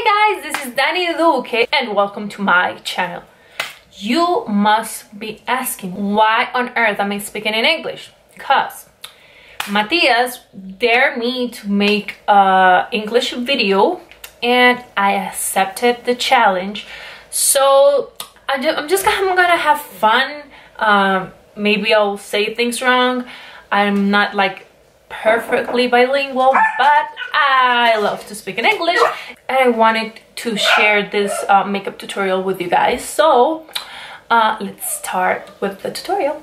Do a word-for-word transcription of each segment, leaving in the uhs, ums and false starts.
Hi guys, this is Dani Duke and welcome to my channel. You must be asking why on earth am I speaking in English? Because Matias dared me to make an English video and I accepted the challenge. So I'm just I'm gonna have fun. Um, maybe I'll say things wrong. I'm not like perfectly bilingual, but I love to speak in English and I wanted to share this uh, makeup tutorial with you guys. So uh, let's start with the tutorial.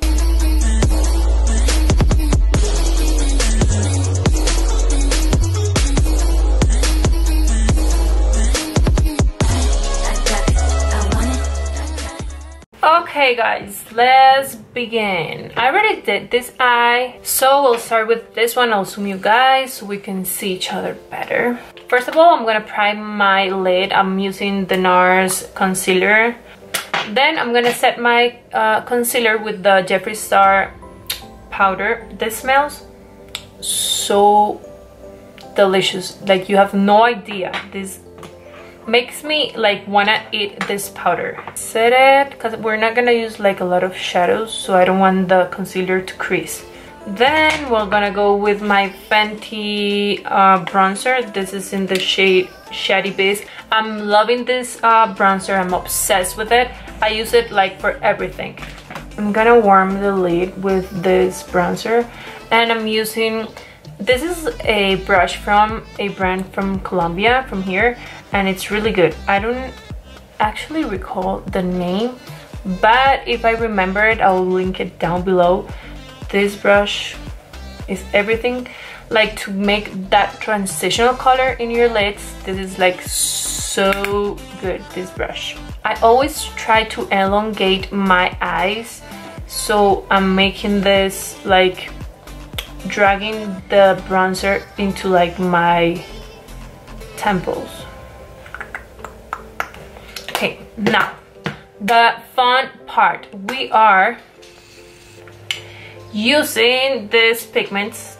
Okay guys, let's begin. I already did this eye, so we'll start with this one. I'll zoom you guys so we can see each other better. First of all, I'm gonna prime my lid. I'm using the NARS concealer. Then I'm gonna set my uh, concealer with the Jeffree Star powder. This smells so delicious, like you have no idea. This makes me like wanna eat this powder. Set it, because we're not gonna use like a lot of shadows, so I don't want the concealer to crease. Then we're gonna go with my Fenty uh, bronzer. This is in the shade Shady Base. I'm loving this uh, bronzer. I'm obsessed with it. I use it like for everything. I'm gonna warm the lid with this bronzer, and I'm using, this is a brush from a brand from Colombia, from here, and it's really good. I don't actually recall the name, but if I remember it, I'll link it down below. This brush is everything. Like to make that transitional color in your lids, this is like so good, this brush. I always try to elongate my eyes, so I'm making this like dragging the bronzer into like my temples. Okay, now the fun part. We are using these pigments,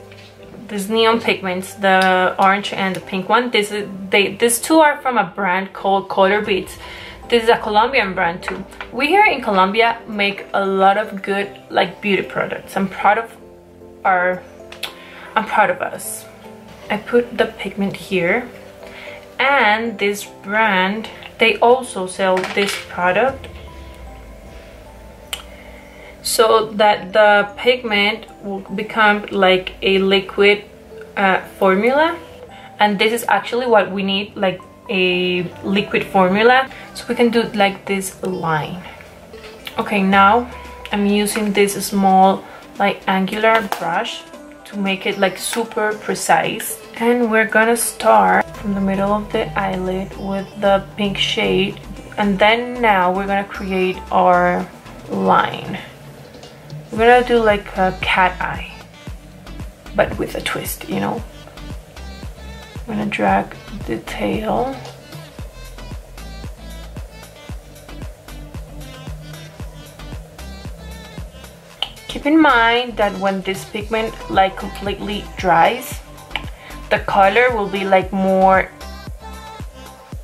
these neon pigments, the orange and the pink one. This is they these two are from a brand called Color Beats. This is a Colombian brand too. We here in Colombia make a lot of good like beauty products. I'm proud of our I'm proud of us. I put the pigment here, and this brand, they also sell this product so that the pigment will become like a liquid uh, formula, and this is actually what we need, like a liquid formula, so we can do like this line. Okay, now I'm using this small like angular brush to make it like super precise, and we're gonna start from the middle of the eyelid with the pink shade, and then now we're gonna create our line. We're gonna do like a cat eye, but with a twist, you know. I'm gonna drag the tail. Keep in mind that when this pigment like completely dries, the color will be like more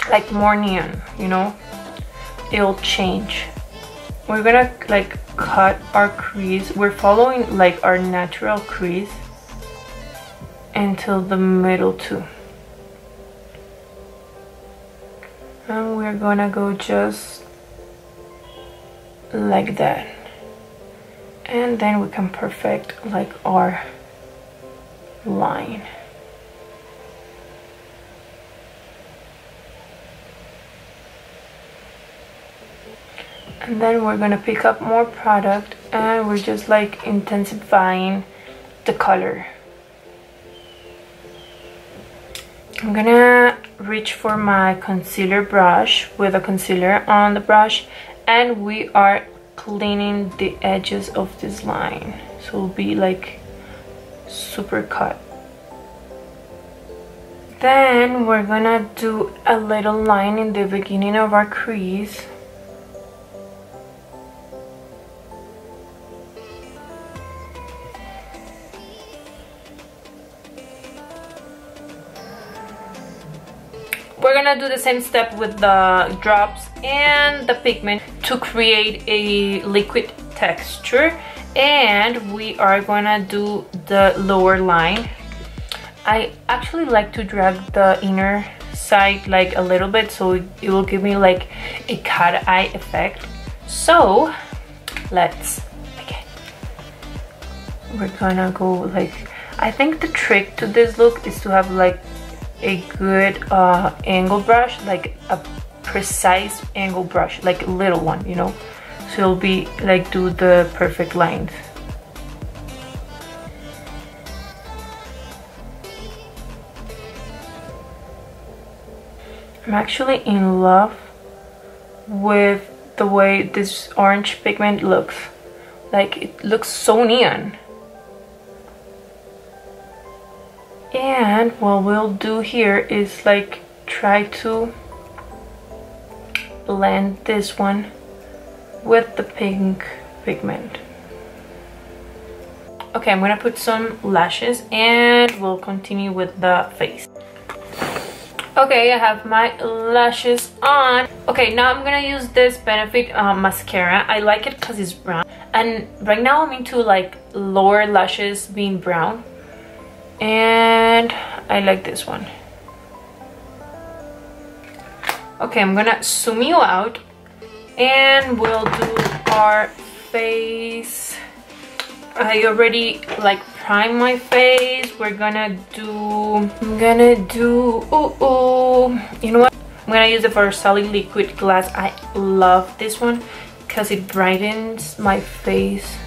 like more neon, you know, it'll change. We're gonna like cut our crease. We're following like our natural crease until the middle too, and we're gonna go just like that. And then we can perfect like our line. And then we're gonna pick up more product, and we're just like intensifying the color. I'm gonna reach for my concealer brush with a concealer on the brush, and we are cleaning the edges of this line, so it'll be like super cut. Then we're gonna do a little line in the beginning of our crease, We're gonna do the same step with the drops and the pigment to create a liquid texture, and we are gonna do the lower line. I actually like to drag the inner side like a little bit, so it, it will give me like a cat eye effect. So let's begin. We're gonna go like, I think the trick to this look is to have like a good uh, angle brush, like a precise angle brush, like a little one, you know, so it'll be like do the perfect lines. I'm actually in love with the way this orange pigment looks. Like, it looks so neon. And what we'll do here is like try to blend this one with the pink pigment. Okay, I'm gonna put some lashes and we'll continue with the face. Okay, I have my lashes on. Okay, now I'm gonna use this Benefit uh, mascara. I like it because it's brown, and right now I'm into like lower lashes being brown, and I like this one. Okay, I'm gonna zoom you out and we'll do our face. I already like prime my face. We're gonna do, I'm gonna do, oh, oh, you know what? I'm gonna use the Versali liquid glass. I love this one because it brightens my face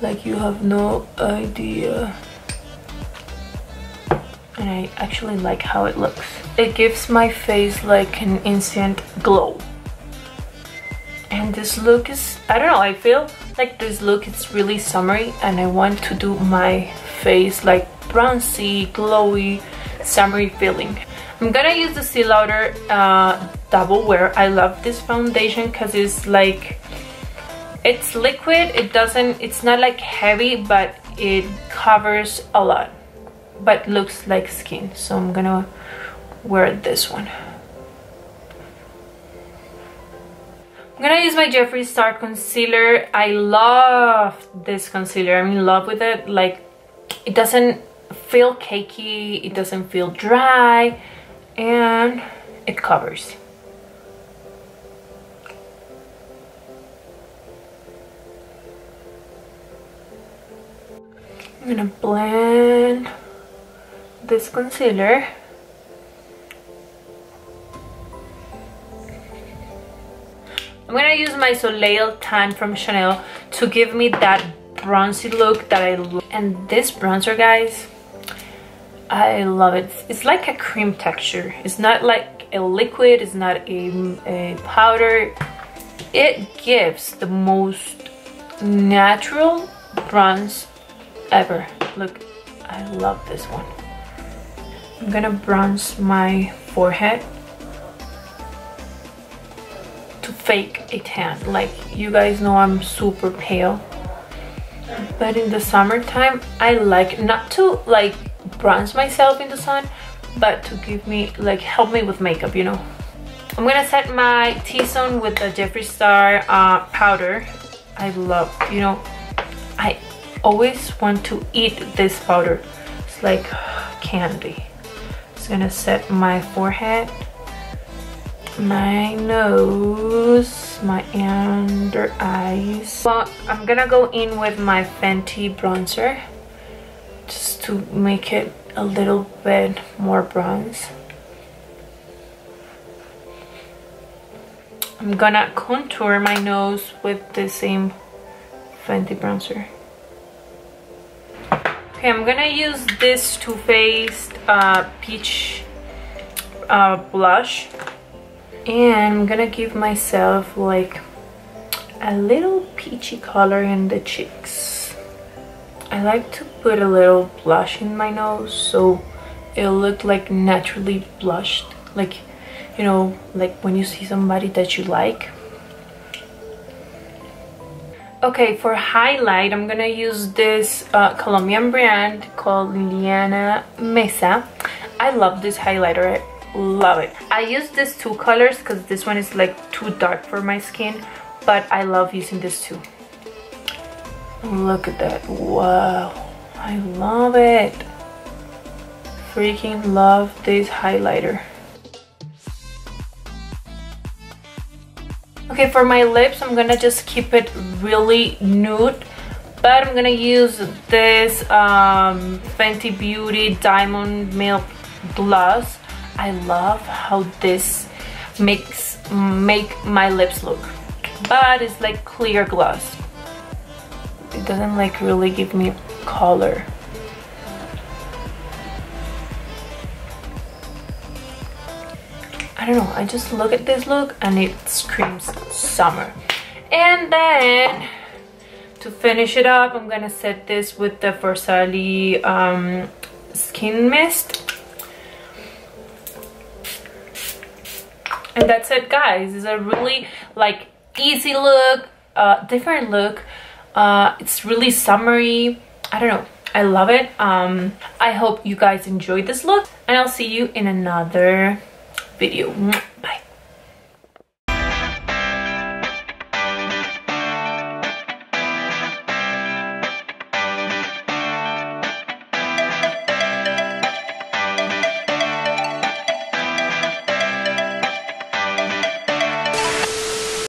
like you have no idea. And I actually like how it looks. It gives my face like an instant glow. And this look is, I don't know, I feel like this look is really summery, and I want to do my face like bronzy, glowy, summery feeling. I'm gonna use the Estée Lauder uh, Double Wear. I love this foundation because it's like, it's liquid, it doesn't, it's not like heavy, but it covers a lot, but looks like skin. So I'm gonna wear this one. I'm gonna use my Jeffree Star concealer. I love this concealer. I'm in love with it. Like, it doesn't feel cakey, it doesn't feel dry, and it covers. I'm gonna blend this concealer. I'm gonna use my Soleil Tan from Chanel to give me that bronzy look that I love. And this bronzer, guys, I love it. It's like a cream texture. It's not like a liquid, it's not a, a powder. It gives the most natural bronze ever. Look, I love this one. I'm gonna bronze my forehead to fake a tan. Like, you guys know I'm super pale, but in the summertime I like not to like bronze myself in the sun, but to give me like, help me with makeup, you know. I'm gonna set my T-zone with the Jeffree Star uh, powder. I love, you know, I always want to eat this powder. It's like candy. Just gonna set my forehead, my nose, my under eyes. Well, I'm gonna go in with my Fenty bronzer just to make it a little bit more bronze. I'm gonna contour my nose with the same Fenty bronzer. Okay, I'm gonna use this Too Faced uh, peach uh, blush. And I'm gonna give myself like a little peachy color in the cheeks. I like to put a little blush in my nose so it'll look like naturally blushed. Like, you know, like when you see somebody that you like. Okay, for highlight, I'm gonna use this uh, Colombian brand called Liliana Mesa. I love this highlighter. love it. I used these two colors because this one is like too dark for my skin, but I love using this too. Look at that. Wow, I love it. Freaking love this highlighter. Okay, for my lips, I'm gonna just keep it really nude, but I'm gonna use this um, Fenty Beauty Diamond Milk Gloss. I love how this makes make my lips look, but it's like clear gloss. It doesn't like really give me color. I don't know, I just look at this look and it screams summer. And then to finish it up, I'm gonna set this with the Forsali um, skin mist. And that's it, guys. It's a really like easy look, uh, different look. Uh, it's really summery. I don't know, I love it. Um, I hope you guys enjoyed this look, and I'll see you in another video. Bye.